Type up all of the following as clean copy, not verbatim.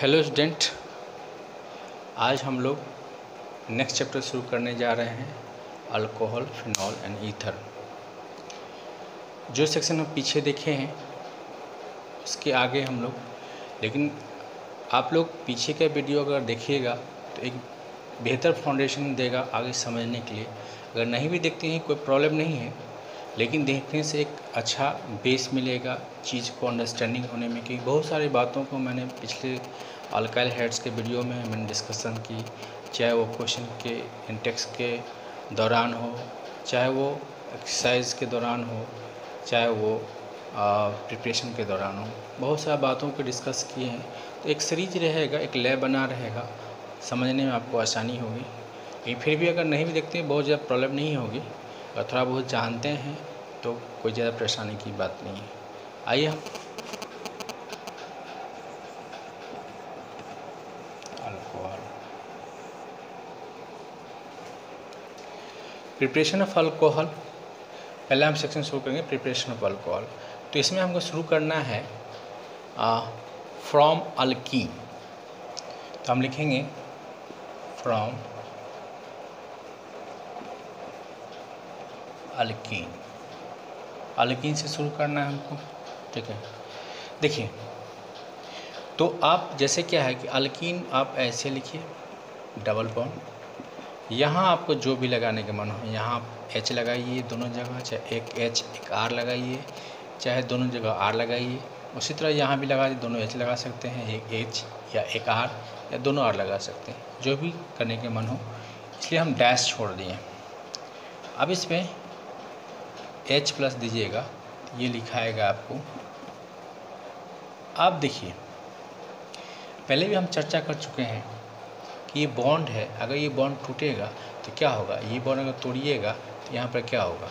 Hello student, आज हम लोग नेक्स्ट चैप्टर शुरू करने जा रहे हैं अल्कोहल, फिनॉल एंड ईथर। जो सेक्शन हम पीछे देखे हैं उसके आगे हम लोग, लेकिन आप लोग पीछे का वीडियो अगर देखिएगा तो एक बेहतर फाउंडेशन देगा आगे समझने के लिए। अगर नहीं भी देखते हैं कोई प्रॉब्लम नहीं है, लेकिन देखने से एक अच्छा बेस मिलेगा चीज़ को अंडरस्टैंडिंग होने में, कि बहुत सारी बातों को मैंने पिछले अल्काइल हैड्स के वीडियो में मैंने डिस्कशन की, चाहे वो क्वेश्चन के इंटेक्स के दौरान हो, चाहे वो एक्सरसाइज के दौरान हो, चाहे वो प्रिपरेशन के दौरान हो, बहुत सारी बातों को डिस्कस किए हैं। तो एक सीरीज रहेगा, एक लैब बना रहेगा, समझने में आपको आसानी होगी। लेकिन फिर भी अगर नहीं भी देखते हैं बहुत ज़्यादा प्रॉब्लम नहीं होगी, और थोड़ा बहुत जानते हैं तो कोई ज़्यादा परेशानी की बात नहीं है। आइए हम अल्कोहल, प्रिपरेशन ऑफ अल्कोहल, पहले हम सेक्शन शुरू करेंगे प्रिपरेशन ऑफ अल्कोहल। तो इसमें हमको शुरू करना है फ्रॉम अल्कीन। तो हम लिखेंगे फ्रॉम अल्कीन, अल्कीन से शुरू करना है हमको, ठीक है। देखिए तो आप जैसे क्या है कि अल्कीन आप ऐसे लिखिए डबल बॉन्ड, यहाँ आपको जो भी लगाने के मन हो, यहाँ आप एच लगाइए दोनों जगह, चाहे एक एच एक आर लगाइए, चाहे दोनों जगह आर लगाइए। उसी तरह यहाँ भी लगा दोनों एच लगा सकते हैं, एक एच या एक आर या दोनों आर लगा सकते हैं, जो भी करने के मन हो, इसलिए हम डैश छोड़ दिए। अब इसमें H प्लस दीजिएगा, ये लिखाएगा आपको। आप देखिए पहले भी हम चर्चा कर चुके हैं कि ये बॉन्ड है, अगर ये बॉन्ड टूटेगा तो क्या होगा, ये बॉन्ड अगर तोड़िएगा तो यहाँ पर क्या होगा,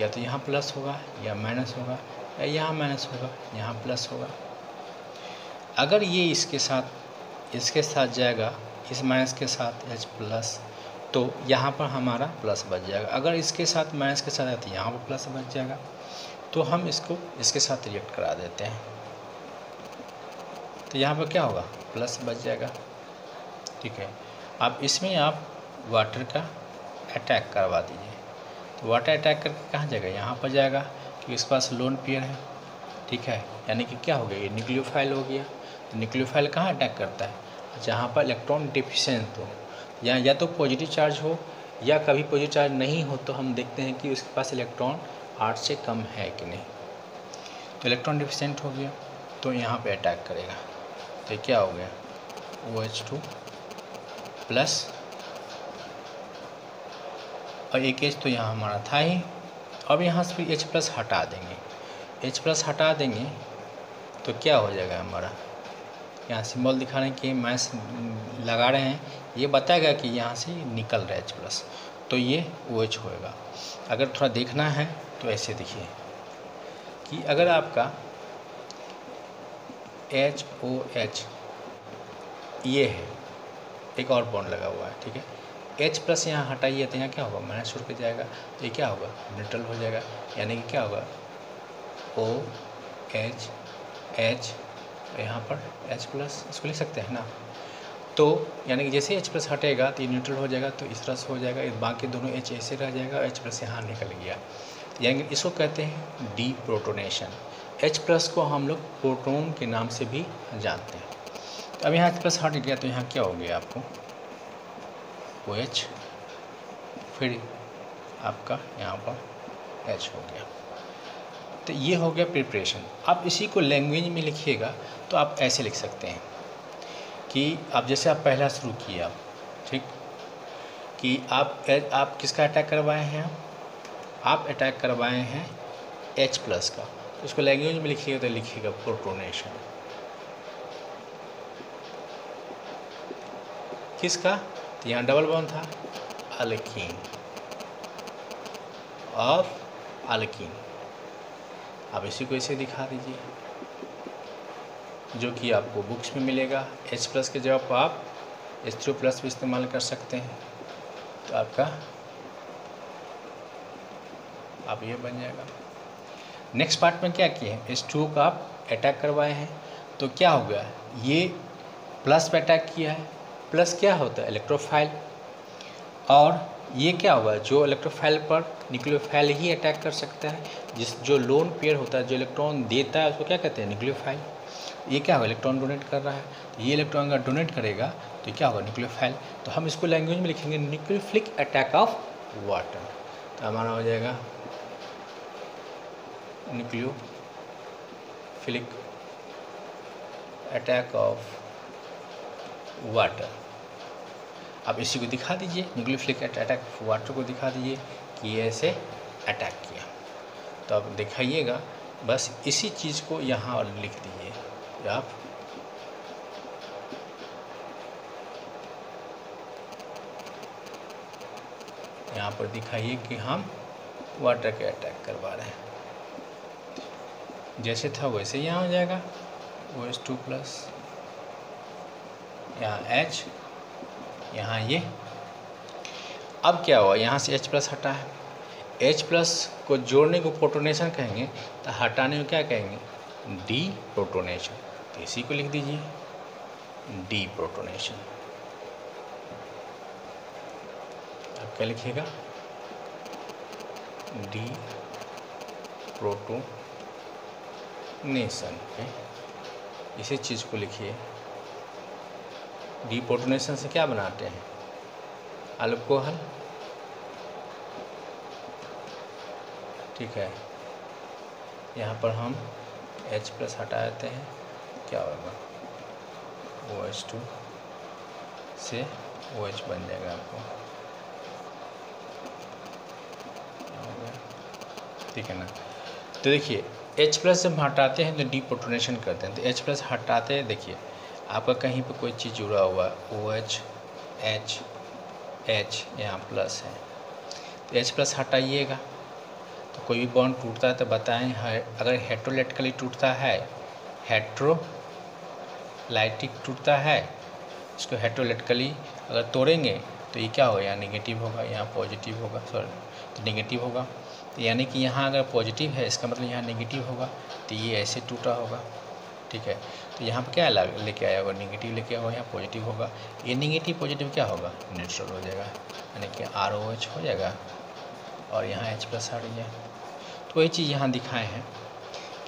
या तो यहाँ प्लस होगा या माइनस होगा, या यहाँ माइनस होगा यहाँ प्लस होगा। अगर ये इसके साथ जाएगा, इस माइनस के साथ H प्लस, तो यहाँ पर हमारा प्लस बच जाएगा। अगर इसके साथ माइनस के साथ है तो यहाँ पर प्लस बच जाएगा। तो हम इसको इसके साथ रिएक्ट करा देते हैं, तो यहाँ पर क्या होगा, प्लस बच जाएगा, ठीक है। अब इसमें आप वाटर का अटैक करवा दीजिए, तो वाटर अटैक करके कहाँ जाएगा, यहाँ पर जाएगा, क्योंकि इसके पास लोन पेयर है, ठीक है। यानी कि क्या हो गया, ये न्यूक्लियोफाइल हो गया। तो न्यूक्लियोफाइल कहाँ अटैक करता है, जहाँ पर इलेक्ट्रॉन डिफिशेंट हो, या तो पॉजिटिव चार्ज हो, या कभी पॉजिटिव चार्ज नहीं हो तो हम देखते हैं कि उसके पास इलेक्ट्रॉन 8 से कम है कि नहीं। तो इलेक्ट्रॉन डिफिशेंट हो गया तो यहाँ पे अटैक करेगा, तो क्या हो गया, OH2 प्लस, और एक H तो यहाँ हमारा था ही। अब यहाँ से फिर H प्लस हटा देंगे, H प्लस हटा देंगे तो क्या हो जाएगा हमारा, यहाँ सिंबल दिखा रहे हैं कि माइनस लगा रहे हैं, ये बताएगा कि यहाँ से निकल रहा है H प्लस, तो ये OH होएगा। अगर थोड़ा देखना है तो ऐसे देखिए कि अगर आपका HOH ये है, एक और बॉन्ड लगा हुआ है, ठीक है, H प्लस यहाँ हटाइए तो यहाँ क्या होगा, माइनस छोड़ के जाएगा, तो ये क्या होगा, न्यूट्रल हो जाएगा। यानी कि क्या होगा, OH यहाँ पर H प्लस, इसको लिख सकते हैं ना। तो यानी कि जैसे H प्लस हटेगा तो ये न्यूट्रल हो जाएगा, तो इस तरह से हो जाएगा, बाकी दोनों H ऐसे रह जाएगा, H प्लस यहाँ निकल गया। यानी कि इसको कहते हैं डी प्रोटोनेशन। H प्लस को हम लोग प्रोटोन के नाम से भी जानते हैं। तो अब यहाँ H प्लस हट गया तो यहाँ क्या हो गया आपको, OH, फिर आपका यहाँ पर H हो गया। तो ये हो गया प्रिपरेशन। आप इसी को लैंग्वेज में लिखिएगा तो आप ऐसे लिख सकते हैं कि आप जैसे आप पहला शुरू किए आप, ठीक, कि आप किसका अटैक करवाए हैं, आप अटैक करवाए हैं H प्लस का, तो उसको लैंग्वेज में लिखिएगा तो लिखिएगा प्रोटोनेशन, किसका, तो यहाँ डबल बॉन्ड था, अल्कीन, ऑफ अल्कीन। आप इसी को ऐसे दिखा दीजिए, जो कि आपको बुक्स में मिलेगा। H प्लस के जवाब पर आप H3 प्लस भी इस्तेमाल कर सकते हैं, तो आपका आप ये बन जाएगा। नेक्स्ट पार्ट में क्या किए हैं, H2 का आप अटैक करवाए हैं, तो क्या हो गया, ये प्लस अटैक किया है। प्लस क्या होता है? इलेक्ट्रोफाइल। और ये क्या हुआ? जो इलेक्ट्रोफाइल पर न्यूक्लियोफाइल ही अटैक कर सकता है। जिस जो लोन पेयर होता है, जो इलेक्ट्रॉन देता है, उसको क्या कहते हैं? न्यूक्लियोफाइल। ये क्या होगा? इलेक्ट्रॉन डोनेट कर रहा है। ये इलेक्ट्रॉन अगर डोनेट करेगा तो क्या होगा? न्यूक्लियोफाइल। तो हम इसको लैंग्वेज में लिखेंगे न्यूक्लियोफिलिक अटैक ऑफ वाटर। तो हमारा हो जाएगा न्यूक्लियोफिलिक अटैक ऑफ वाटर। अब इसी को दिखा दीजिए, न्यूक्लियोफिलिक अटैक ऑफ वाटर को दिखा दीजिए कि ये ऐसे अटैक किया। तो अब दिखाइएगा, बस इसी चीज़ को यहाँ और लिख दीजिए आप। यहाँ पर दिखाइए कि हम वाटर के अटैक करवा रहे हैं। जैसे था वैसे यहाँ हो जाएगा OH2 प्लस, यहाँ H, यहाँ ये। अब क्या हुआ? यहाँ से H प्लस हटा है। H प्लस को जोड़ने को प्रोटोनेशन कहेंगे, तो हटाने को क्या कहेंगे? Deprotonation. तो इसी को लिख दीजिए डी प्रोटोनेशन। अब क्या लिखिएगा? डी प्रोटोनेशन पे इसी चीज़ को लिखिए। डी प्रोटोनेशन से क्या बनाते हैं? अल्कोहल, ठीक है। यहाँ पर हम H प्लस हटा देते हैं, क्या होगा? OH2 से OH बन जाएगा आपको, ठीक है ना। तो देखिए H प्लस जब हटाते हैं तो डी प्रोटोनेशन करते हैं। तो H प्लस हटाते हैं, देखिए आपका कहीं पे कोई चीज़ जुड़ा हुआ है, OH, H, H, यहाँ प्लस है। तो H प्लस हटाइएगा तो कोई भी बॉन्ड टूटता है तो बताएं। अगर हेट्रोलाइटिकली टूटता है, हेट्रोलाइटिक टूटता है, इसको हेट्रोलाइटिकली अगर तोड़ेंगे तो ये क्या होगा? यहाँ नेगेटिव होगा, यहाँ पॉजिटिव होगा, सॉरी, तो नेगेटिव होगा। तो यानी कि यहाँ अगर पॉजिटिव है इसका मतलब यहाँ नेगेटिव होगा। तो ये ऐसे टूटा होगा, ठीक है। तो यहाँ पर क्या लेके आया होगा? नेगेटिव लेके आया होगा, यहाँ पॉजिटिव होगा। ये नेगेटिव पॉजिटिव क्या होगा? न्यूट्रल हो जाएगा, यानी कि ROH हो जाएगा। और यहाँ H प्लस हट गया। तो वही चीज़ यहाँ दिखाए हैं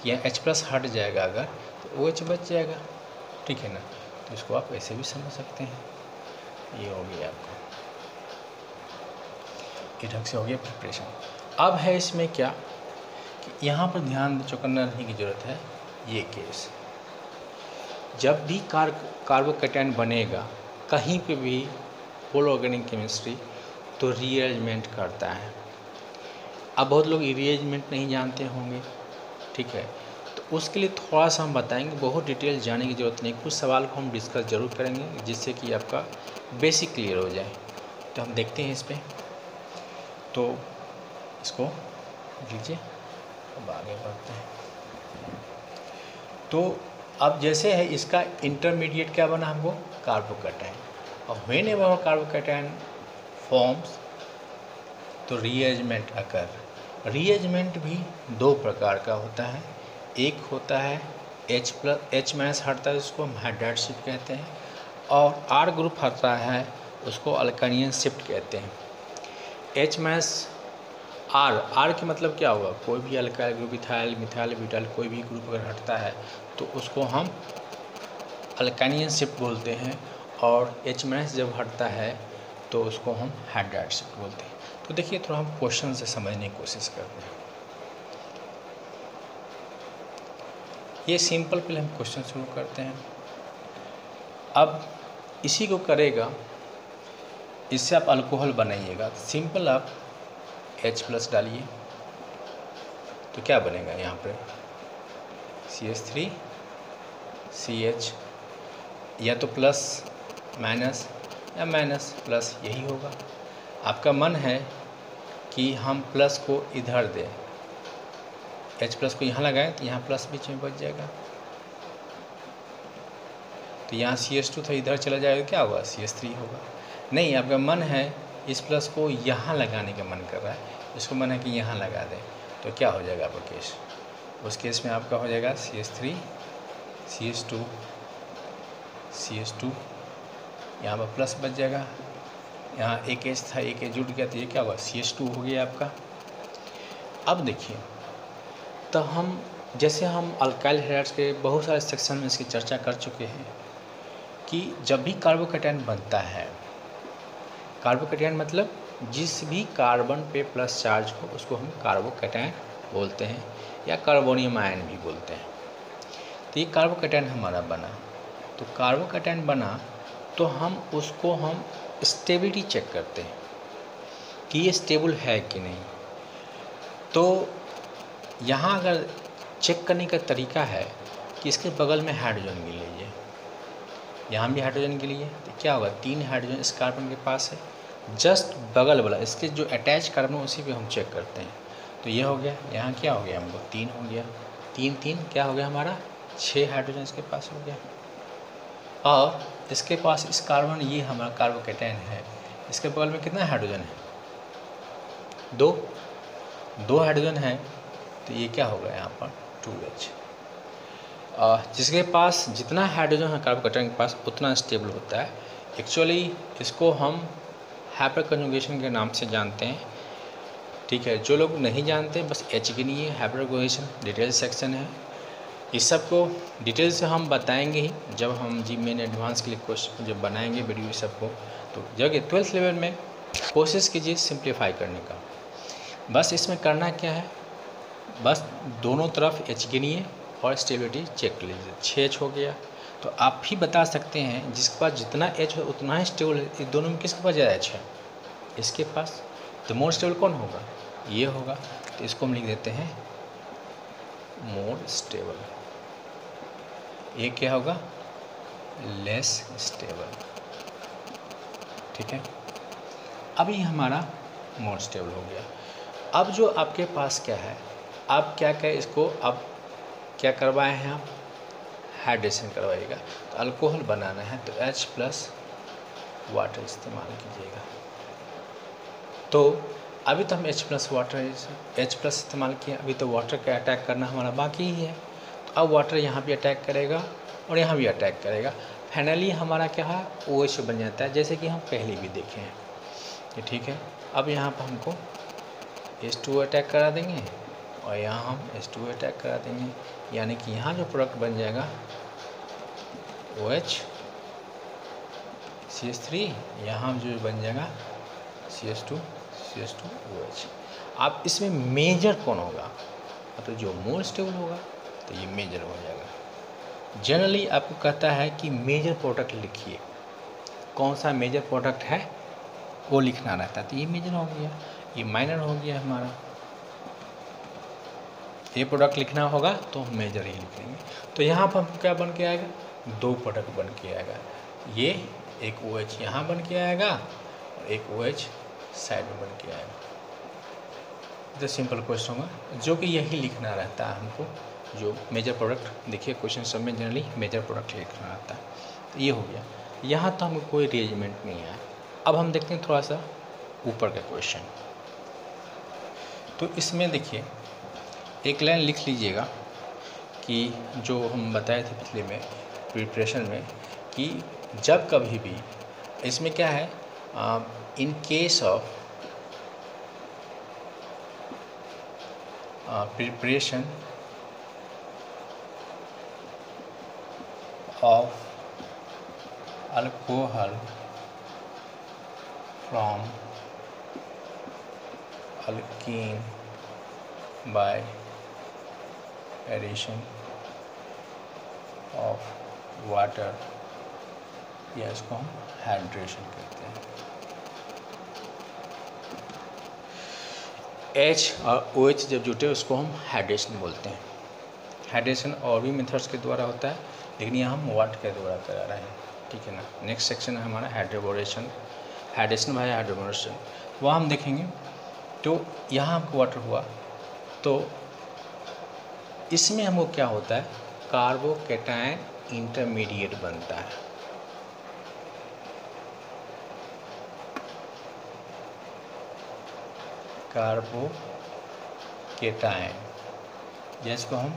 कि यहाँ H प्लस हट जाएगा अगर, तो OH बच जाएगा, ठीक है ना। तो इसको आप ऐसे भी समझ सकते हैं। ये हो गया आपका, ढंग से हो गया प्रिपरेशन। अब है इसमें क्या कि यहाँ पर ध्यान चौकन्ना रहने की ज़रूरत है। ये केस जब भी कार्बोकैटायन बनेगा कहीं पे भी होल ऑर्गेनिक केमिस्ट्री, तो रीअरेंजमेंट करता है। अब बहुत लोग रीअरेंजमेंट नहीं जानते होंगे, ठीक है। तो उसके लिए थोड़ा सा हम बताएंगे, बहुत डिटेल जाने की ज़रूरत नहीं। कुछ सवाल को हम डिस्कस ज़रूर करेंगे जिससे कि आपका बेसिक क्लियर हो जाए। तो हम देखते हैं इस पर, तो इसको लीजिए अब आगे बढ़ते हैं। तो अब जैसे है इसका इंटरमीडिएट क्या बना हमको? कार्बोकैटायन। और व्हेन एवर कार्बोकैटायन फॉर्म्स, तो रीअरेंजमेंट अकर। रीअरेंजमेंट भी दो प्रकार का होता है। एक होता है H प्लस H माइनस हटता है, उसको हम हाइड्राइड शिफ्ट कहते हैं। और R ग्रुप हटता है, उसको अल्कानियन शिफ्ट कहते हैं। H माइनस R, R के मतलब क्या हुआ? कोई भी alkyl group, ethyl, methyl, butyl, कोई भी ग्रुप अगर हटता है तो उसको हम अल्कानियन शिफ्ट बोलते हैं। और H माइनस जब हटता है तो उसको हम हाइड्राइड शिफ्ट बोलते हैं। तो देखिए थोड़ा हम क्वेश्चन से समझने की कोशिश करते हैं। ये सिंपल पहले हम क्वेश्चन शुरू करते हैं। अब इसी को करेगा, इससे आप अल्कोहल बनाइएगा। सिंपल आप H प्लस डालिए तो क्या बनेगा? यहाँ पर CH3 CH, या तो प्लस माइनस या माइनस प्लस, यही होगा। आपका मन है कि हम प्लस को इधर दें, H प्लस को यहाँ लगाएं तो यहाँ प्लस बीच में बच जाएगा। तो यहाँ CH2 था, इधर चला जाएगा, क्या होगा? CH3 होगा। नहीं, आपका मन है इस प्लस को यहाँ लगाने का मन कर रहा है, इसको मन है कि यहाँ लगा दें, तो क्या हो जाएगा आपका केस? उस केस में आपका हो जाएगा CH3 CH2 CH2, यहाँ पर प्लस बच जाएगा, यहाँ एक एच था, एक एच जुड़ गया तो ये क्या हुआ CH2 हो गया आपका। अब देखिए तो हम जैसे हम अल्काइल हैड्राइड्स के बहुत सारे सेक्शन में इसकी चर्चा कर चुके हैं कि जब भी कार्बोकैटायन बनता है, कार्बोकैटायन मतलब जिस भी कार्बन पे प्लस चार्ज हो उसको हम कार्बोकैटायन बोलते हैं या कार्बोनियम आयन भी बोलते हैं। तो ये कार्बोकैटायन हमारा बना, तो कार्बोकैटायन बना तो हम उसको हम स्टेबिलिटी चेक करते हैं कि ये स्टेबल है कि नहीं। तो यहाँ अगर चेक करने का तरीका है कि इसके बगल में हाइड्रोजन गिन लीजिए, यहाँ भी हाइड्रोजन गिन लीजिए तो क्या होगा, तीन हाइड्रोजन इस कार्बन के पास है, जस्ट बगल वाला इसके जो अटैच कार्बन उसी पे हम चेक करते हैं। तो ये हो गया, यहाँ क्या हो गया हमको तीन हो गया, तीन तीन क्या हो गया हमारा छः हाइड्रोजन इसके पास हो गया, और इसके पास इस कार्बन ये हमारा कार्बोकैटायन है, इसके बगल में कितना हाइड्रोजन है, दो, दो हाइड्रोजन है तो ये क्या हो गया यहाँ पर 2H। जिसके पास जितना हाइड्रोजन है कार्बोकैटायन के पास उतना स्टेबल होता है। एक्चुअली इसको हम हाइपर कंजुगेशन के नाम से जानते हैं, ठीक है। जो लोग नहीं जानते बस H के लिए हाइपर कंजुगेशन डिटेल सेक्शन है, इस सब को डिटेल से हम बताएंगे ही जब हम जी मेन एडवांस के लिए क्वेश्चन जब बनाएंगे वीडियो सबको। तो जगह 12th लेवल में कोशिश कीजिए सिंप्लीफाई करने का, बस इसमें करना क्या है, बस दोनों तरफ H गिनिए और स्टेबिलिटी चेक लीजिए, 6H हो गया तो आप ही बता सकते हैं जिसके पास जितना H हो उतना ही स्टेबल है। दोनों में किसके पास ज़्यादा H है, इसके पास, तो मोर स्टेबल कौन होगा, ये होगा। तो इसको हम लिख देते हैं मोर स्टेबल, ये क्या होगा लेस स्टेबल, ठीक है। अब ये हमारा मोर स्टेबल हो गया। अब जो आपके पास क्या है, आप क्या करें इसको, अब क्या करवाए हैं आप हाइड्रेशन करवाइएगा, तो अल्कोहल बनाना है तो H प्लस वाटर इस्तेमाल कीजिएगा। तो अभी तो हम H plus water, H plus इस्तेमाल किया, अभी तो वाटर का अटैक करना हमारा बाकी ही है। तो अब वाटर यहाँ भी अटैक करेगा और यहाँ भी अटैक करेगा, फाइनली हमारा क्या है OH बन जाता है, जैसे कि हम पहले भी देखे हैं, ये ठीक है। अब यहाँ पर हमको H2O अटैक करा देंगे और यहाँ हम H2O अटैक करा देंगे, यानी कि यहाँ जो प्रोडक्ट बन जाएगा OH CH3, यहाँ जो बन जाएगा CH2 CH2 OH। आप इसमें मेजर कौन होगा, तो जो मोर स्टेबल होगा तो ये मेजर हो जाएगा। जनरली आपको कहता है कि मेजर प्रोडक्ट लिखिए, कौन सा मेजर प्रोडक्ट है वो लिखना रहता है, तो ये मेजर हो गया, ये माइनर हो गया हमारा, ये प्रोडक्ट लिखना होगा तो हम मेजर ही लिखेंगे। तो यहाँ पर क्या बन के आएगा, दो प्रोडक्ट बन के आएगा, ये एक OH यहाँ बन के आएगा और एक OH साइड में बन के आएगा। तो सिंपल क्वेश्चन होगा जो कि यही लिखना रहता है हमको, जो मेजर प्रोडक्ट, देखिए क्वेश्चन सब में जनरली मेजर प्रोडक्ट लिखना रहता है। तो ये हो गया, यहाँ तो हमको कोई रिएजमेंट नहीं आया। अब हम देखते हैं थोड़ा सा ऊपर का क्वेश्चन, तो इसमें देखिए एक लाइन लिख लीजिएगा कि जो हम बताए थे पिछले में प्रिपरेशन में कि जब कभी भी इसमें क्या है, in case of preparation of alcohol from alkene by addition of water, या इसको हम हाइड्रेशन कहते हैं। H और OH जब जुटे उसको हम हाइड्रेशन बोलते हैं। हाइड्रेशन और भी मेथड्स के द्वारा होता है, लेकिन यहाँ हम वाटर के द्वारा करा रहे हैं, ठीक है ना। नेक्स्ट सेक्शन है हमारा हाइड्रोबोरेशन, हाइड्रेशन भाई हाइड्रोबोरेशन, वहाँ हम देखेंगे। तो यहाँ हमको वाटर हुआ, तो इसमें हमको क्या होता है, कार्बोकैटायन इंटरमीडिएट बनता है। कार्बोकैटायन, जिसको हम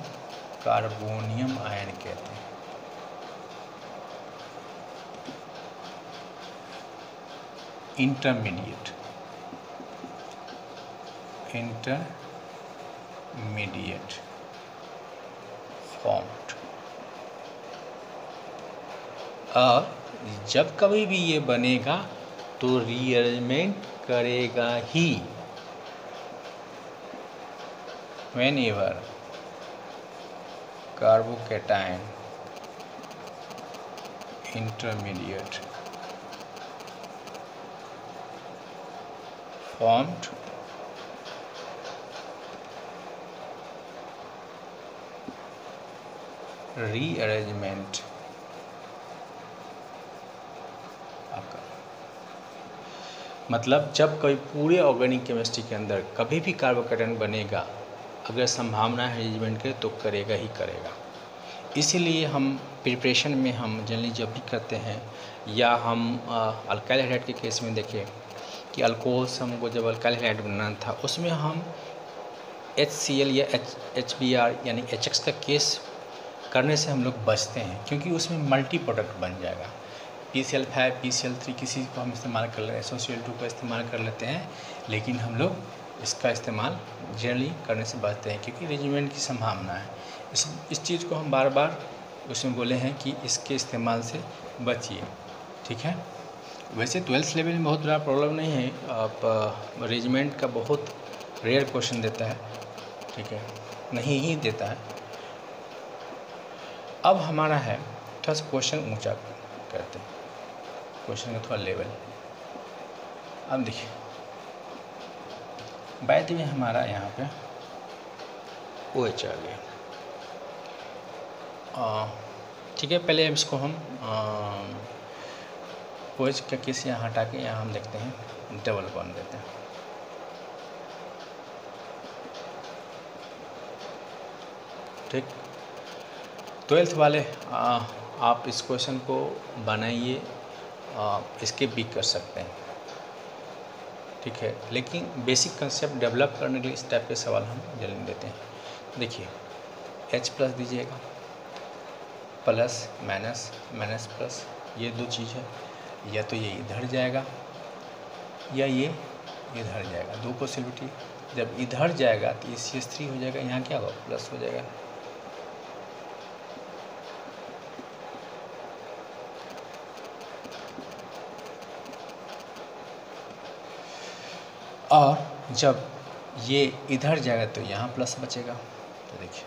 कार्बोनियम आयन कहते हैं, intermediate formed। अब जब कभी भी ये बनेगा तो रीअरेंजमेंट करेगा ही। Whenever carbocation intermediate formed, rearrangement occur। मतलब जब कभी पूरे ऑर्गेनिक केमिस्ट्री के अंदर कभी भी कार्बोकेटायन बनेगा, अगर संभावना है अरेंजमेंट के तो करेगा ही करेगा। इसीलिए हम प्रिपरेशन में हम जनरली जब भी करते हैं, या हम अल्काइल हाइड्राइड के केस में देखें कि अल्कोहल से हमको जब अल्काइल हाइड्राइड बनाना था, उसमें हम HCl या HBr यानी HX का केस करने से हम लोग बचते हैं, क्योंकि उसमें मल्टी प्रोडक्ट बन जाएगा। PCl5 PCl3 किसी को हम इस्तेमाल कर लेते हैं, SOCl2 का इस्तेमाल कर लेते हैं, लेकिन हम लोग इसका इस्तेमाल जनरली करने से बचते हैं क्योंकि अरेंजमेंट की संभावना है। इस चीज़ को हम बार बार उसमें बोले हैं कि इसके इस्तेमाल से बचिए, ठीक है। वैसे 12th लेवल में बहुत बड़ा प्रॉब्लम नहीं है, आप अरेंजमेंट का बहुत रेयर क्वेश्चन देता है, ठीक है, नहीं ही देता है। अब हमारा है थोड़ा सा क्वेश्चन ऊँचा करते हैं, क्वेश्चन का थोड़ा लेवल। अब देखिए बाय द वे हमारा यहाँ पे OH आ गया, ठीक है। पहले इसको हम OH का केस यहाँ हटा के यहाँ हम देखते हैं डबल बॉन्ड देते हैं। ठीक, 12th वाले आप इस क्वेश्चन को बनाइए, इसके भी कर सकते हैं, ठीक है, लेकिन बेसिक कंसेप्ट डेवलप करने के लिए इस टाइप के सवाल हम जल्दी देते हैं। देखिए H प्लस दीजिएगा, प्लस माइनस माइनस प्लस, ये दो चीज़ है, या तो ये इधर जाएगा या ये इधर जाएगा, दो पॉसिबिलिटी। जब इधर जाएगा तो ये CH3 हो जाएगा, यहाँ क्या होगा प्लस हो जाएगा, और जब ये इधर जाएगा तो यहाँ प्लस बचेगा। तो देखिए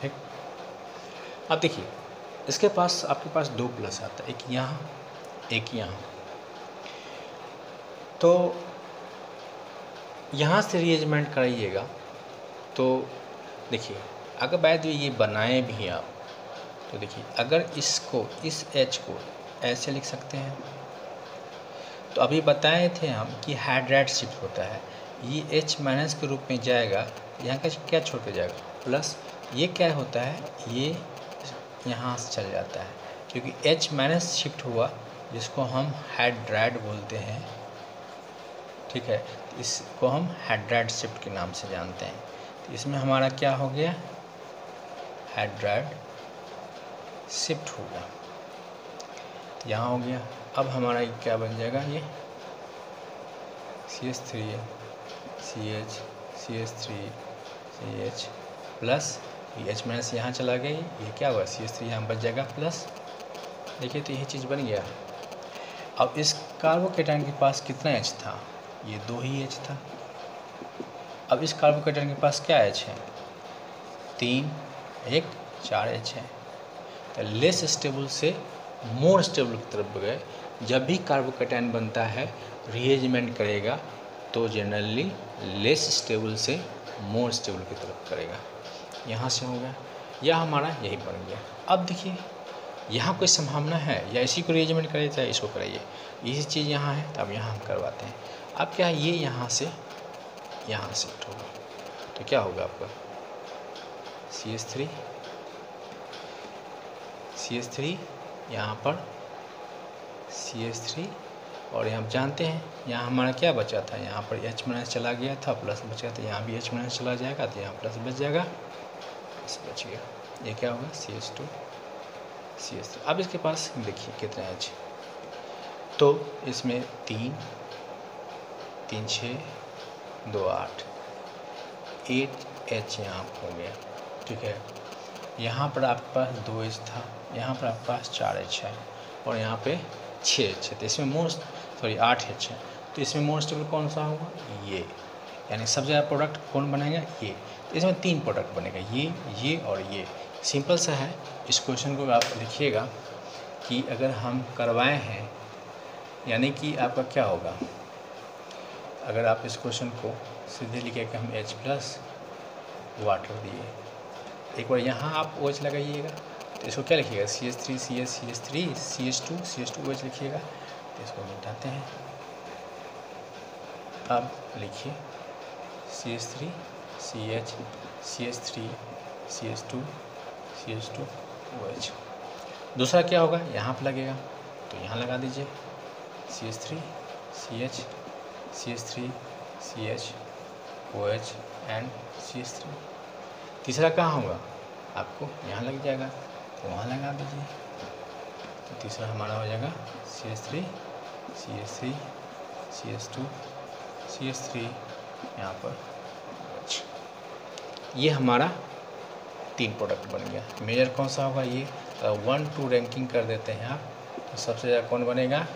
ठीक, अब देखिए इसके पास आपके पास दो प्लस आता है, एक यहाँ एक यहाँ, तो यहाँ से रीअरेंजमेंट कराइएगा। तो देखिए अगर बाय द वे ये बनाए भी आप, तो देखिए अगर इसको इस H को ऐसे लिख सकते हैं, तो अभी बताए थे हम कि हाइड्राइड शिफ्ट होता है, ये H माइनस के रूप में जाएगा, यहाँ का क्या छोड़ के जाएगा प्लस, ये क्या होता है ये यहाँ से चल जाता है, क्योंकि H माइनस शिफ्ट हुआ जिसको हम हाइड्राइड बोलते हैं, ठीक है, इसको हम हाइड्राइड शिफ्ट के नाम से जानते हैं। तो इसमें हमारा क्या हो गया, हाइड्राइड शिफ्ट हो गया, यहाँ हो गया। अब हमारा क्या बन जाएगा, ये CH3 है, CH CH3 CH plus H minus यहाँ चला गया, ये क्या हुआ CH3 यहाँ बच जाएगा प्लस, देखिए तो यही चीज़ बन गया। अब इस कार्बोकेटायन के पास कितना H था, ये दो ही H था, अब इस कार्बोकेटायन के पास क्या H है, तीन एक चार H है। तो लेस स्टेबल से मोर स्टेबल की तरफ गए। जब भी कार्बोकेटायन बनता है रीअरेंजमेंट करेगा, तो जनरली लेस स्टेबल से मोर स्टेबल की तरफ करेगा। यहाँ से हो गया या हमारा यही बन गया। अब देखिए यहाँ कोई संभावना है, या इसी को अरेंजमेंट कराइए चाहे इसको कराइए, यही चीज़ यहाँ है, तब यहाँ हम करवाते हैं। अब क्या है, ये यहाँ से यहाँ शिफ्ट होगा, तो क्या होगा आपका CH3 यहाँ पर CH3 और यहाँ जानते हैं यहाँ हमारा क्या बचा था, यहाँ पर H माइनस चला गया था, प्लस बचा था, यहाँ भी H माइनस चला जाएगा तो यहाँ प्लस बच जाएगा, बस बच गया। ये क्या होगा CH2 CH2। अब इसके पास देखिए कितना H, तो इसमें 3 3 6 2 8 8H यहाँ हो गया, ठीक है। यहाँ पर आपके पास 2H था, यहाँ पर आपके पास 4H है और यहाँ पे 6H है, तो इसमें मोस्ट सॉरी 8H है, तो इसमें मोस्ट स्टेबल कौन सा होगा ये, यानी सबसे ज़्यादा प्रोडक्ट कौन बनेगा ये। तो इसमें 3 प्रोडक्ट बनेगा ये और ये। सिंपल सा है, इस क्वेश्चन को आप लिखिएगा कि अगर हम करवाए हैं यानी कि आपका क्या होगा। अगर आप इस क्वेश्चन को सीधे लिखे कि हम H प्लस वाटर दिए, एक बार यहाँ आप OH लगाइएगा तो इसको क्या लिखिएगा CH3 CH3 CH3 CH2 OH लिखिएगा, तो इसको मिटाते हैं। अब लिखिए CH3 CH CH3 CH2 CH2 OH। दूसरा क्या होगा, यहाँ पर लगेगा तो यहाँ लगा दीजिए CH3 CH CH3 CH OH and CH3। तीसरा कहाँ होगा, आपको यहाँ लग जाएगा तो वहाँ लगा दीजिए, तो तीसरा हमारा हो जाएगा CH3 CH3 CH2 CH3 यहाँ पर OH। ये हमारा 3 प्रोडक्ट बन गया। मेजर कौन सा होगा ये, तो 1 2 रैंकिंग कर देते हैं आप, तो सबसे ज़्यादा कौन बनेगा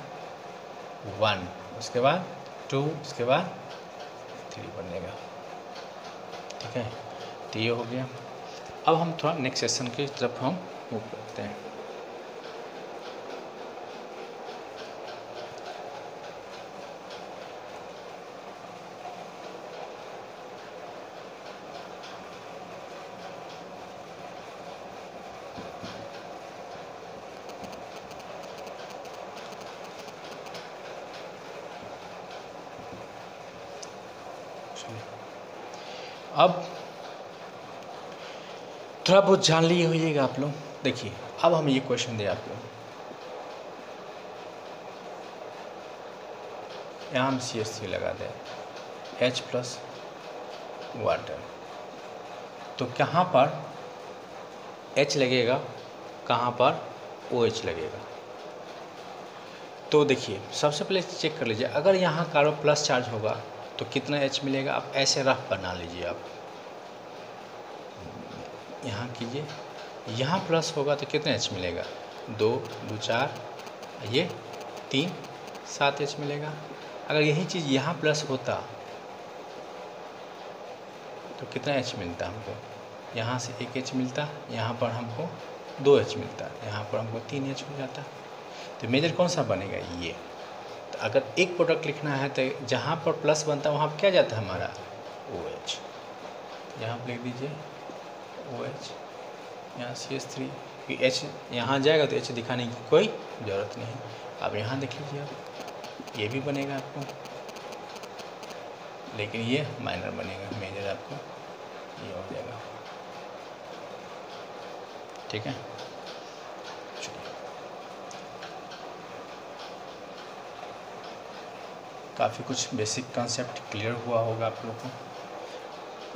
1, उसके बाद 2, उसके बाद 3 बनेगा, ठीक है। तो ये हो गया। अब हम थोड़ा नेक्स्ट सेशन की तरफ हम मूव करते हैं। अब थोड़ा बहुत जान लिए होइएगा आप लोग। देखिए अब हम ये क्वेश्चन दे आपको, यहाँ हम CH3 लगा दें H प्लस वाटर, तो कहाँ पर H लगेगा, कहाँ पर OH लगेगा। तो देखिए सबसे पहले चेक कर लीजिए, अगर यहाँ कार्बो प्लस चार्ज होगा तो कितना H मिलेगा। आप ऐसे रफ बना लीजिए, आप यहाँ कीजिए, यहाँ प्लस होगा तो कितना H मिलेगा 2 2 4 ये 3 7 H मिलेगा। अगर यही चीज़ यहाँ प्लस होता तो कितना H मिलता हमको, यहाँ से 1 H मिलता, यहाँ पर हमको 2 H मिलता, यहाँ पर हमको 3 H हो जाता। तो मेजर कौन सा बनेगा ये। तो अगर एक प्रोडक्ट लिखना है तो जहाँ पर प्लस बनता है वहाँ पर क्या जाता है हमारा OH, यहाँ पर लिख दीजिए OH, यहाँ CH3 कि H यहाँ जाएगा तो H दिखाने की कोई ज़रूरत नहीं। अब यहाँ देख लीजिए आप, ये भी बनेगा आपको, लेकिन ये माइनर बनेगा, मेजर आपको ये हो जाएगा, ठीक है। काफ़ी कुछ बेसिक कॉन्सेप्ट क्लियर हुआ होगा आप लोगों को।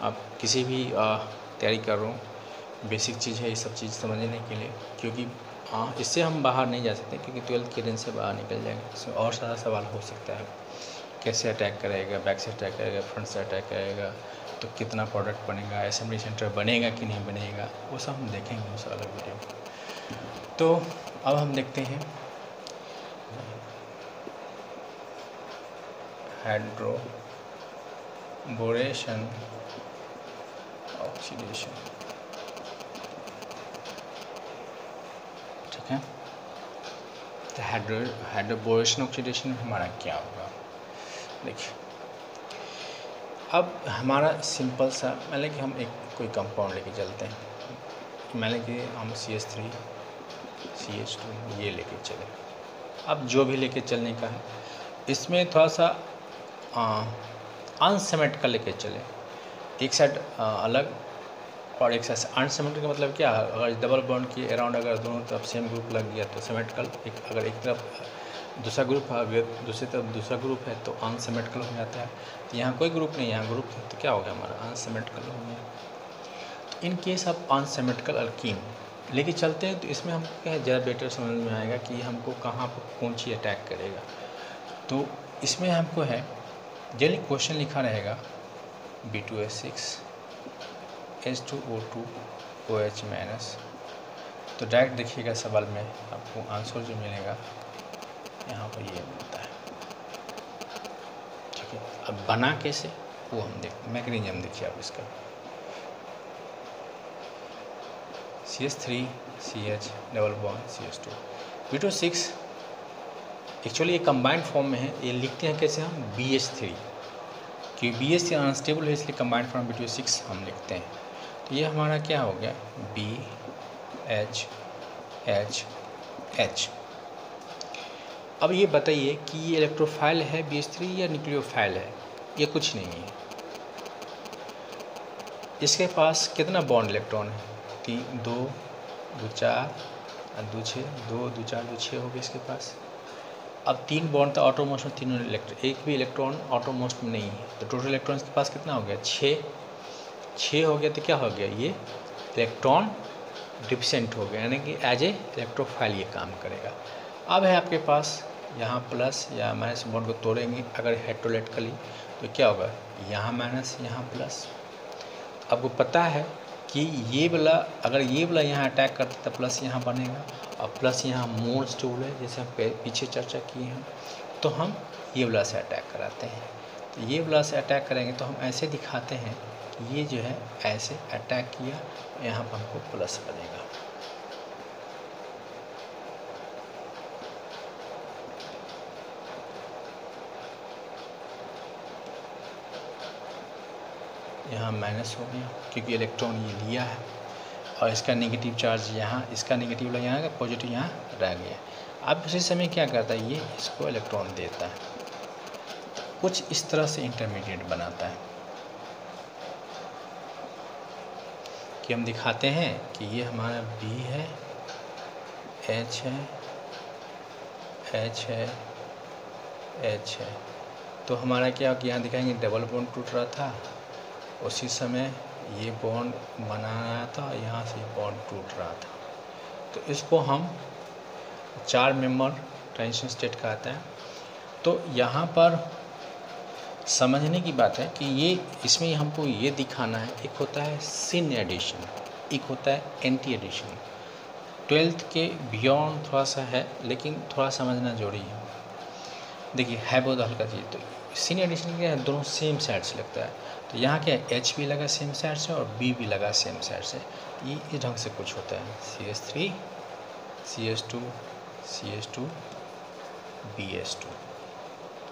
आप किसी भी तैयारी कर रहे हो, बेसिक चीज़ है ये सब चीज़ समझने के लिए, क्योंकि हाँ इससे हम बाहर नहीं जा सकते, क्योंकि 12th के रेंज से बाहर निकल जाएंगे। इसमें और सारा सवाल हो सकता है, कैसे अटैक करेगा, बैक से अटैक करेगा, फ्रंट से अटैक करेगा, तो कितना प्रोडक्ट बनेगा, असेंबली सेंटर बनेगा कि नहीं बनेगा, वो सब हम देखेंगे उस अलग वीडियो में। तो अब हम देखते हैं हाइड्रोबोरेशन ऑक्सीडेशन, ठीक है। तो हाइड्रोबोरेशन ऑक्सीडेशन में हमारा क्या होगा, देखिए अब हमारा सिंपल सा, मान लें कि हम एक कोई कंपाउंड लेके चलते हैं, मान लें कि हम CH3 CH2 ये लेके चले। अब जो भी लेके चलने का है इसमें थोड़ा सा अनसिमेट कर लेके चले, एक साइड अलग और एक साइड अनसिमेट्रिक का मतलब क्या है, अगर डबल बॉन्ड के अराउंड अगर दोनों तरफ सेम ग्रुप लग गया तो सिमेट्रिकल, अगर एक तरफ दूसरा ग्रुप है, दूसरी तरफ दूसरा ग्रुप है तो अनसिमेट्रिकल हो जाता है। तो यहाँ कोई ग्रुप नहीं, यहाँ ग्रुप है तो क्या हो गया हमारा अनसिमेट्रिकल हो गया। तो इन केस आप अनसिमेट्रिकल अल्कीन लेके चलते हैं तो इसमें हमको क्या है ज़रा बेटर समझ में आएगा कि हमको कहाँ पर कौन चीज़ अटैक करेगा। तो इसमें हमको है जल्दी क्वेश्चन लिखा रहेगा B2H6 H2O2 OH माइनस, तो डायरेक्ट देखिएगा सवाल में आपको आंसर जो मिलेगा यहाँ पर ये मिलता है। ठीक है, अब बना कैसे वो हम देखते मैकेनिज्म देखिए आप इसका CH3 CH double bond CH2 B2 6 actually ये कंबाइंड फॉर्म में है। ये लिखते हैं कैसे हम BH3, क्योंकि BH3 अनस्टेबल है इसलिए कंबाइंड फॉर्म B2 6 हम लिखते हैं। तो ये हमारा क्या हो गया BHH। अब ये बताइए कि ये इलेक्ट्रोफाइल है BH3 या न्यूक्लियोफाइल है, ये कुछ नहीं है। इसके पास कितना बॉन्ड इलेक्ट्रॉन है, 3 2 2 4 2 6 2 2 4 2 6 हो गए इसके पास। अब 3 बॉन्ड था ऑटोमोस्ट में, तीनों इलेक्ट्रॉन, एक भी इलेक्ट्रॉन ऑटोमोस्ट में नहीं है। तो टोटल इलेक्ट्रॉन्स के पास कितना हो गया 6 हो गया। तो क्या हो गया ये इलेक्ट्रॉन डिफिशेंट हो गया, यानी कि एज ए इलेक्ट्रोफाइल ये काम करेगा। अब है आपके पास यहाँ प्लस या माइनस बॉन्ड को तोड़ेंगे अगर हेट्रोलेटिकली तो क्या होगा यहाँ माइनस यहाँ प्लस। आपको पता है कि ये वाला अगर ये वाला यहाँ अटैक करता तो प्लस यहाँ बनेगा और प्लस यहाँ मोल स्टूल है जैसे हम पीछे चर्चा किए हैं, तो हम ये वाला से अटैक कराते हैं। तो ये वाला से अटैक करेंगे तो हम ऐसे दिखाते हैं कि ये जो है ऐसे अटैक किया, यहाँ पर हमको प्लस बनेगा। यहाँ माइनस हो गया क्योंकि इलेक्ट्रॉन ये लिया है और इसका नेगेटिव चार्ज यहाँ, इसका नेगेटिव लगा यहाँ का पॉजिटिव यहाँ रह गया। अब उसी समय क्या करता है ये इसको इलेक्ट्रॉन देता है, कुछ इस तरह से इंटरमीडिएट बनाता है कि हम दिखाते हैं कि ये हमारा B है H है H है H है। तो हमारा क्या कि यहाँ दिखाएंगे डबल बॉन्ड टूट रहा था, उसी समय ये बॉन्ड बना रहा था, यहाँ से बॉन्ड टूट रहा था। तो इसको हम 4 मेंबर ट्रांजिशन स्टेट कहते हैं। तो यहाँ पर समझने की बात है कि ये इसमें हमको ये दिखाना है, एक होता है सिन एडिशन, एक होता है एंटी एडिशन। 12th के बियॉन्ड थोड़ा सा है लेकिन थोड़ा समझना जरूरी है। देखिए है बहुत हल्का चीज़। तो सिन एडिशन क्या है, दोनों सेम साइड से लगता है। तो यहाँ क्या है H भी लगा सेम साइड से और B भी लगा सेम साइड से, ये ढंग से कुछ होता है CH3 CH2 CH2 BH2।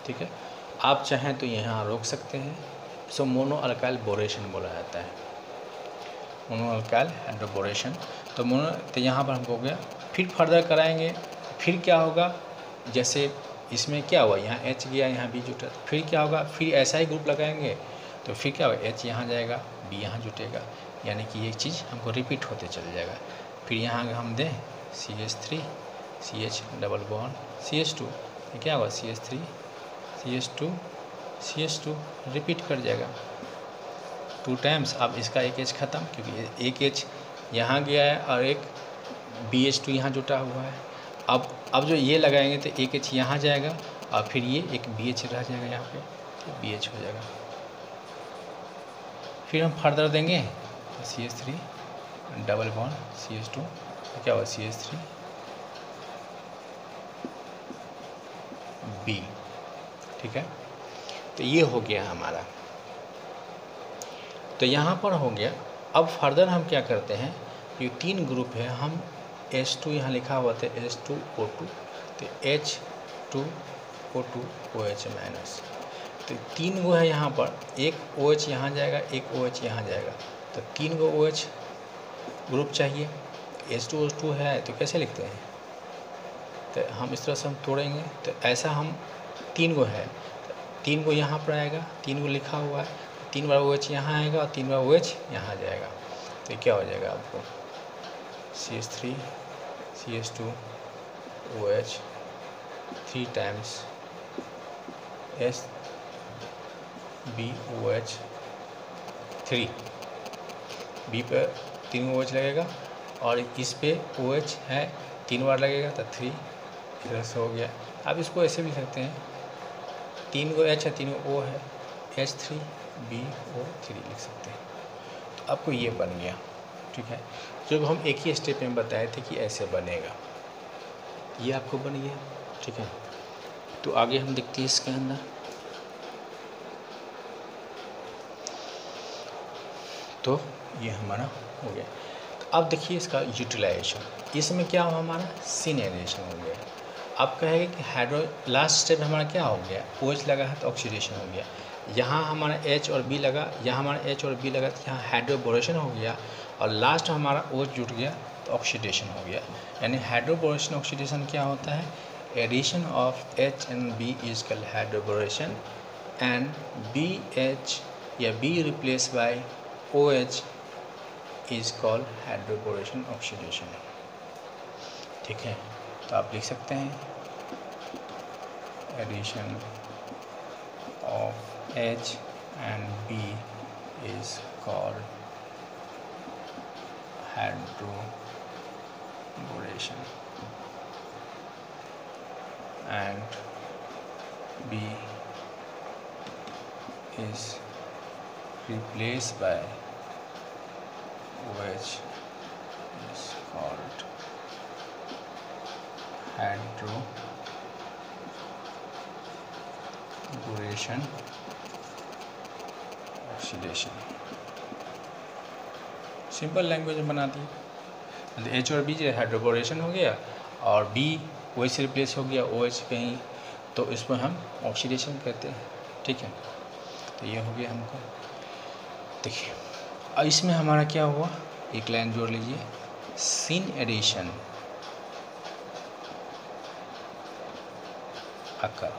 ठीक है, आप चाहें तो यहाँ रोक सकते हैं। सो मोनो अल्काइल बोरेशन बोला जाता है, मोनो अल्काइल हाइड्रोबोरेशन। तो मोनो तो यहाँ पर हमको हो गया, फिर फर्दर कराएंगे फिर क्या होगा, जैसे इसमें क्या हुआ यहाँ H गया यहाँ B जुटा, फिर क्या होगा फिर ऐसा ही ग्रुप लगाएंगे तो फिर क्या होगा H यहाँ जाएगा B यहाँ जुटेगा, यानी कि ये चीज़ हमको रिपीट होते चल जाएगा। फिर यहाँ हम दें CH3 CH double bond CH2, क्या होगा CH3 CH2 CH2 रिपीट कर जाएगा 2 टाइम्स। अब इसका एक H ख़त्म क्योंकि एक H यहाँ गया है और एक BH2 यहाँ जुटा हुआ है। अब जो ये लगाएंगे तो एक H यहाँ जाएगा और फिर ये एक BH रह जाएगा यहाँ पे, तो BH हो जाएगा। फिर हम फर्दर देंगे CH3 डबल बॉन्ड CH2, तो क्या हुआ CH3 B। ठीक है, तो ये हो गया हमारा। तो यहाँ पर हो गया। अब फर्दर हम क्या करते हैं, ये 3 ग्रुप है, हम H2 यहाँ लिखा हुआ था H2O2, तो H2O2 OH माइनस। तो 3 गो है यहाँ पर, एक OH यहाँ जाएगा एक OH यहाँ जाएगा, तो 3 गो OH ग्रुप चाहिए। H2O2 है तो कैसे लिखते हैं, तो हम इस तरह से हम तोड़ेंगे तो ऐसा हम 3 गो है, 3 गो यहाँ पर आएगा, 3 गो लिखा हुआ है, 3 बार OH यहाँ आएगा और 3 बार OH यहाँ जाएगा। तो क्या हो जाएगा आपको CH3 CH2 OH 3 times SbOH3। B पे 3 OH लगेगा और इस पे OH है 3 बार लगेगा तो 3 इधर से हो गया। आप इसको ऐसे भी सकते हैं, 3 को H है 3 को O है, H3BO3 लिख सकते हैं। तो आपको ये बन गया, ठीक है। जब हम एक ही स्टेप में बताए थे कि ऐसे बनेगा, ये आपको बन गया, ठीक है। तो आगे हम देखते हैं इसके अंदर। तो ये हमारा हो गया। तो अब देखिए इसका यूटिलाइजेशन, इसमें क्या हो हमारा सिनेरेशन हो गया। आप कहेंगे कि हाइड्रो लास्ट स्टेप हमारा क्या हो गया, OH लगा है तो ऑक्सीडेशन हो गया। यहाँ हमारा H और B लगा, यहाँ हमारा H और B लगा तो यहाँ हाइड्रोबोरेशन हो गया। और लास्ट हमारा OH जुट गया तो ऑक्सीडेशन हो गया। यानी हाइड्रोबोरेशन ऑक्सीडेशन क्या होता है, addition of H and B is called hydroboration and BH या B replace by OH is called hydroboration oxidation, ठीक है। तो आप लिख सकते हैं addition of H and B is called hydroboration and B is replaced by OH is called hydroboration oxidation। Simple language में बनाती है। H और B जो हाइड्रोबोरेशन हो गया और B OH से रिप्लेस हो गया, OH कहीं, तो इसमें हम ऑक्सीडेशन कहते हैं, ठीक है। तो ये हो गया हमको। देखिए और इसमें हमारा क्या हुआ, एक लाइन जोड़ लीजिए, सिन एडिशन अकर।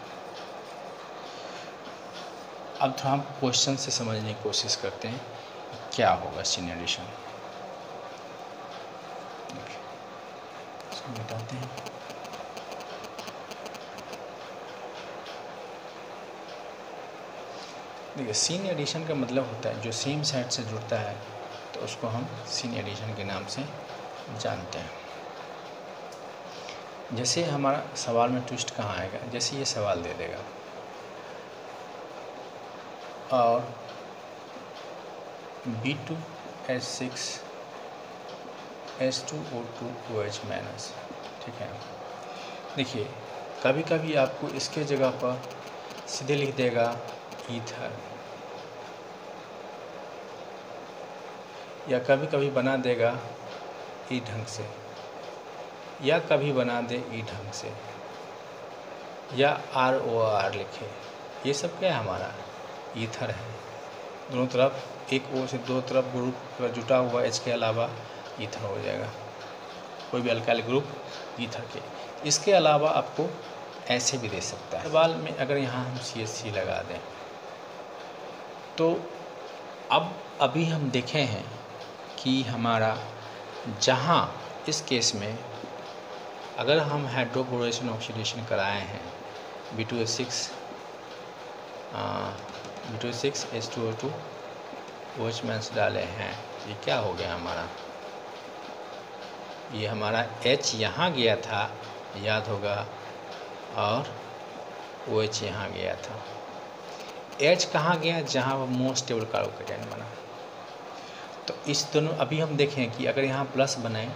अब थोड़ा हम क्वेश्चन से समझने की कोशिश करते हैं क्या होगा सिन एडिशन। देखिए इसको बताते हैं। देखिए सीन एडिशन का मतलब होता है जो सेम साइड से जुड़ता है तो उसको हम सीन एडिशन के नाम से जानते हैं। जैसे हमारा सवाल में ट्विस्ट कहाँ आएगा, जैसे ये सवाल दे देगा और B2H6H2O2OH-, ठीक है। देखिए कभी कभी आपको इसके जगह पर सीधे लिख देगा ईथर, या कभी कभी बना देगा ई ढंग से, या कभी बना दे ई ढंग से, या ROR लिखे। ये सब क्या है हमारा ईथर है, दोनों तरफ एक ओ से दो तरफ ग्रुप जुटा हुआ एच के अलावा ईथर हो जाएगा, कोई भी अल्काइल ग्रुप ईथर के। इसके अलावा आपको ऐसे भी दे सकता है। सवाल में अगर यहाँ हम CH3 लगा दें तो अब अभी हम देखे हैं कि हमारा जहाँ इस केस में अगर हम हाइड्रोबोरेशन ऑक्सीडेशन कराए हैं B2H6H2O2OH- डाले हैं, ये क्या हो गया हमारा, ये हमारा H यहाँ गया था याद होगा और OH यहाँ गया था। H कहाँ गया, जहाँ वो मोस्ट स्टेबल कार्बोकेटायन बना। तो इस दोनों अभी हम देखें कि अगर यहाँ प्लस बनाएं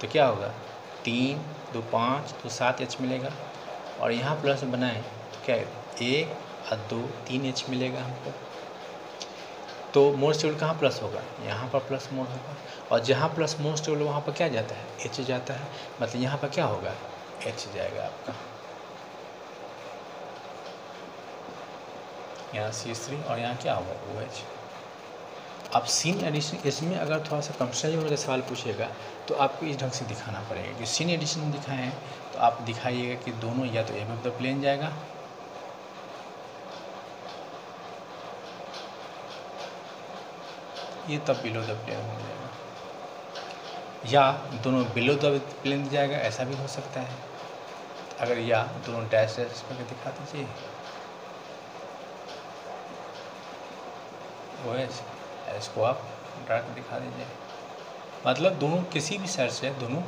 तो क्या होगा, 3 2 5 2 7 H मिलेगा, और यहाँ प्लस बनाएं तो क्या है? 1 और 2 3 H मिलेगा हमको। तो मोस्ट स्टेबल कहाँ प्लस होगा, यहाँ पर प्लस मोड होगा, और जहाँ प्लस मोस्ट स्टेबल वहाँ पर क्या जाता है, H जाता है। मतलब यहाँ पर क्या होगा, H जाएगा आपका, यहाँ CH3 और यहाँ क्या होगा OH। अब सीन एडिशन इसमें अगर थोड़ा सा कंप्यूटर का सवाल पूछेगा तो आपको इस ढंग से दिखाना पड़ेगा कि सीन एडिशन दिखाएं तो आप दिखाइएगा कि दोनों या तो एबव द प्लेन जाएगा ये तब बिलो द प्लेन हो जाएगा, या दोनों बिलो द प्लेन जाएगा, ऐसा भी हो सकता है। अगर यह दोनों डैश डैश करके दिखा दीजिए, वो है इसको आप ड्रा कर दिखा दीजिए। मतलब दोनों किसी भी सर्च से दोनों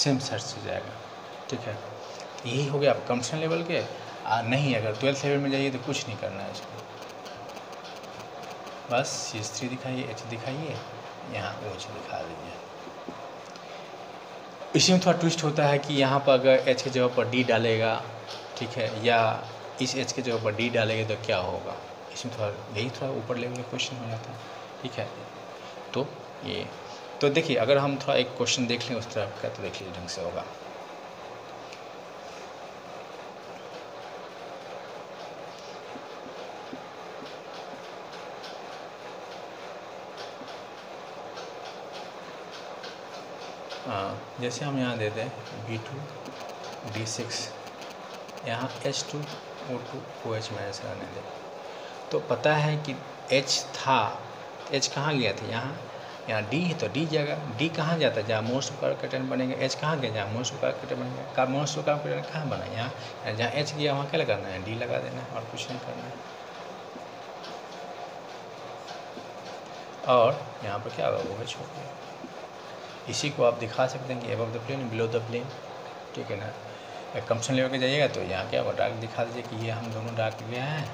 सेम सर्च से जाएगा, ठीक है। यही हो गया आप कंपटीशन लेवल के। नहीं अगर 12th लेवल में जाइए तो कुछ नहीं करना है इसको, बस C3 दिखाइए, H दिखाइए, यहाँ OH दिखा दीजिए। इसी में थोड़ा ट्विस्ट होता है कि यहाँ पर अगर H की जगह पर D डालेगा, ठीक है, या इस H की जगह पर D डालेगा तो क्या होगा, इसमें थोड़ा यही थोड़ा ऊपर लेवल का क्वेश्चन हो जाता है, ठीक है। तो ये तो देखिए, अगर हम थोड़ा एक क्वेश्चन देख लें उस तरफ का तो देख लीजिए ढंग से होगा। जैसे हम यहाँ देते हैं B2 D6, यहाँ H2 O2 OH माइनस रहने दें, तो पता है कि H था, H कहाँ गया था, यहाँ यहाँ D है तो D जाएगा। D कहाँ जाता है, जहाँ मोस्ट कार्बनिक आयन बनेगा। H कहाँ गया, जहाँ मोस्ट कार्बनिक आयन बनेगा। का मोस्ट कार्बनिक आयन कहाँ बना, यहाँ जहाँ H गया वहाँ क्या लगाना है, D लगा देना है और कुछ नहीं करना है। और यहाँ पर क्या होगा, OH हो गया। इसी को आप दिखा सकते हैं कि above the plane below the plane, ठीक है ना। कंपटीशन लेवल के जाइएगा तो यहाँ क्या होगा, डार्क दिखा दीजिए कि ये हम दोनों डार्क गए हैं,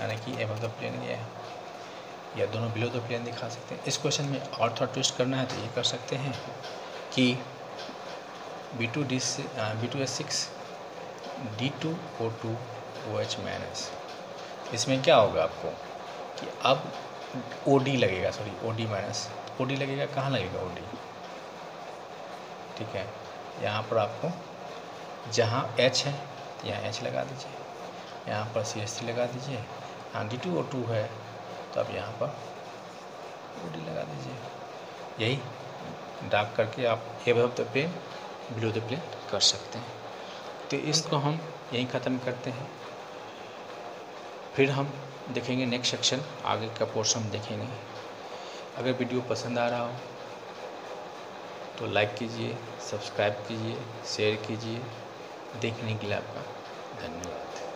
यानी कि एबव द प्लेन गया है, या दोनों बिलो द प्लेन दिखा सकते हैं। इस क्वेश्चन में और थोड़ा ट्विस्ट करना है तो ये कर सकते हैं कि B2 S6 D2 O2 OH minus, इसमें क्या होगा आपको कि अब OD लगेगा, सॉरी OD माइनस, OD लगेगा, कहाँ लगेगा OD, ठीक है। यहाँ पर आपको जहाँ H है यहाँ H लगा दीजिए, यहाँ पर CH3 लगा दीजिए, हाँ D2O2 है तो आप यहाँ पर OD लगा दीजिए। यही डार्क करके आप above the plane below the plane कर सकते हैं। तो इसको हम यहीं ख़त्म करते हैं, फिर हम देखेंगे नेक्स्ट सेक्शन, आगे का पोर्शन देखेंगे। अगर वीडियो पसंद आ रहा हो तो लाइक कीजिए, सब्सक्राइब कीजिए, शेयर कीजिए। देखने के लिए आपका धन्यवाद।